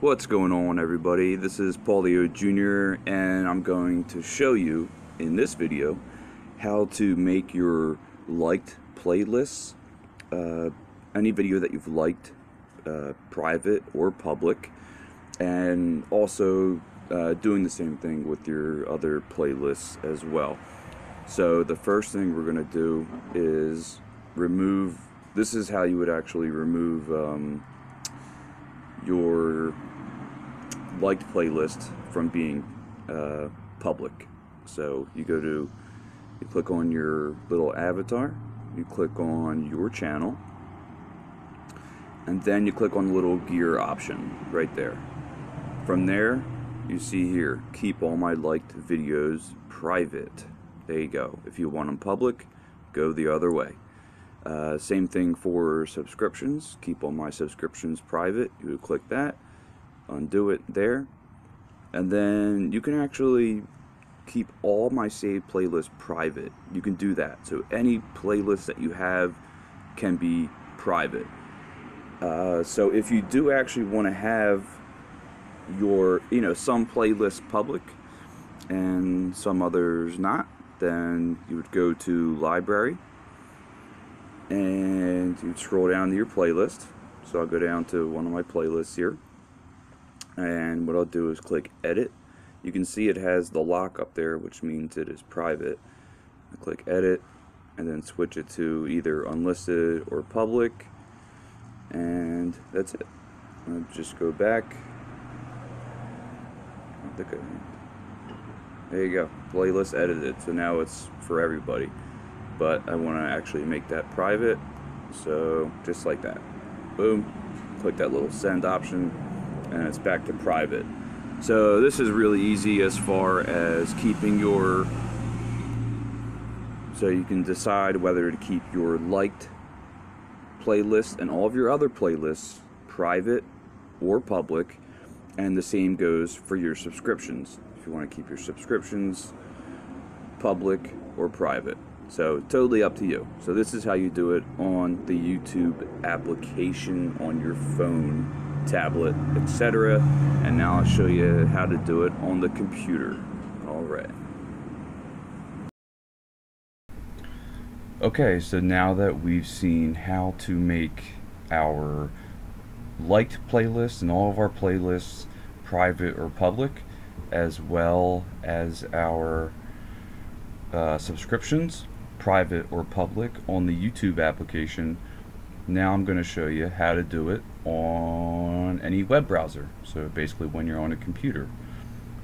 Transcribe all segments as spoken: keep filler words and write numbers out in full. What's going on, everybody? This is Paulio Junior and I'm going to show you in this video how to make your liked playlists, uh, any video that you've liked, uh, private or public, and also uh, doing the same thing with your other playlists as well. So the first thing we're going to do is remove, this is how you would actually remove um, your liked playlist from being uh, public. So you go to, you click on your little avatar, you click on your channel, and then you click on the little gear option right there. From there, you see here, keep all my liked videos private. There you go. If you want them public, go the other way. Uh, same thing for subscriptions, keep all my subscriptions private. You would click that, undo it there, and then you can actually keep all my saved playlists private. You can do that, so any playlist that you have can be private. Uh, so if you do actually want to have your, you know, some playlists public and some others not, then you would go to library and you scroll down to your playlist. So I'll go down to one of my playlists here, and what I'll do is click edit. You can see it has the lock up there, which means it is private. I click edit and then switch it to either unlisted or public, and that's it. I'll just go back. There you go, playlist edited, so now it's for everybody. But I want to actually make that private, so just like that, boom, click that little send option and it's back to private. So this is really easy as far as keeping your, so you can decide whether to keep your liked playlist and all of your other playlists private or public, and the same goes for your subscriptions, if you want to keep your subscriptions public or private. So totally up to you. So this is how you do it on the YouTube application on your phone, tablet, et cetera. And now I'll show you how to do it on the computer. All right. Okay, so now that we've seen how to make our liked playlists and all of our playlists private or public, as well as our uh, subscriptions, private or public, on the YouTube application, now I'm going to show you how to do it on any web browser, so basically when you're on a computer.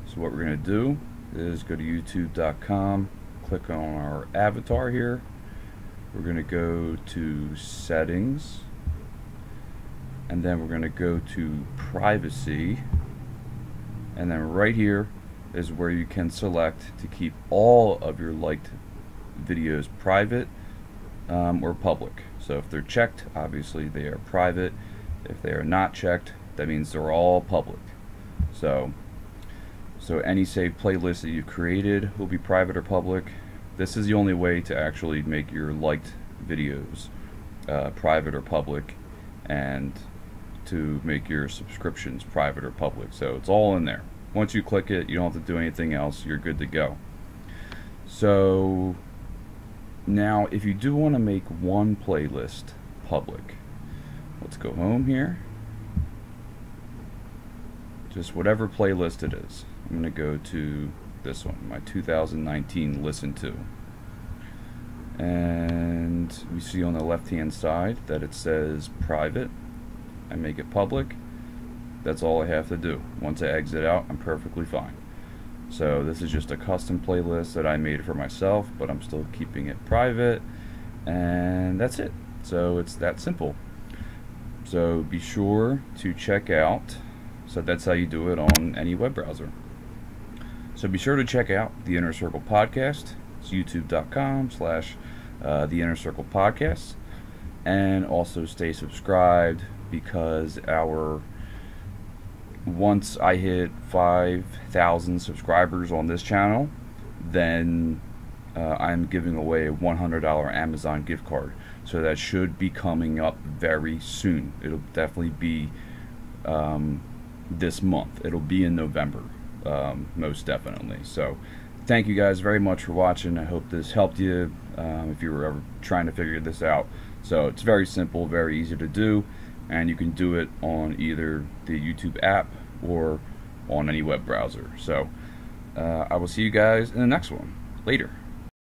So what we're going to do is go to youtube dot com, click on our avatar here, we're going to go to settings, and then we're going to go to privacy, and then right here is where you can select to keep all of your liked videos private um, or public. So if they're checked, obviously they are private. If they are not checked, that means they're all public. So so any saved playlist that you've created will be private or public. This is the only way to actually make your liked videos uh, private or public, and to make your subscriptions private or public. So it's all in there. Once you click it, you don't have to do anything else, you're good to go. So now if you do want to make one playlist public, let's go home here, just whatever playlist it is. I'm going to go to this one, my two thousand nineteen Listen To, and we see on the left hand side that it says private. I make it public. That's all I have to do. Once I exit out, I'm perfectly fine. So this is just a custom playlist that I made for myself, but I'm still keeping it private, and that's it. So it's that simple. So be sure to check out, so that's how you do it on any web browser. So be sure to check out the Inner Circle Podcast. It's youtube dot com slash the Inner Circle Podcast, and also stay subscribed, because our once I hit five thousand subscribers on this channel, then uh, I'm giving away a one hundred dollar Amazon gift card. So that should be coming up very soon. It'll definitely be um, this month. It'll be in November, um, most definitely. So thank you guys very much for watching. I hope this helped you um, if you were ever trying to figure this out. So it's very simple, very easy to do, and you can do it on either the YouTube app or on any web browser. So uh, I will see you guys in the next one. Later.